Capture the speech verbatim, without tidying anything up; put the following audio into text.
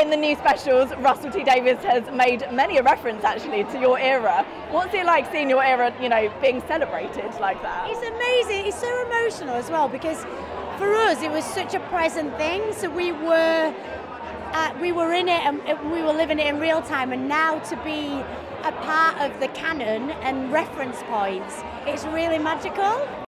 In the new specials, Russell T Davies has made many a reference actually to your era. What's it like seeing your era, you know, being celebrated like that? It's amazing. It's so emotional as well, because for us it was such a present thing. So we were, uh, we were in it and we were living it in real time. And now to be a part of the canon and reference points, it's really magical.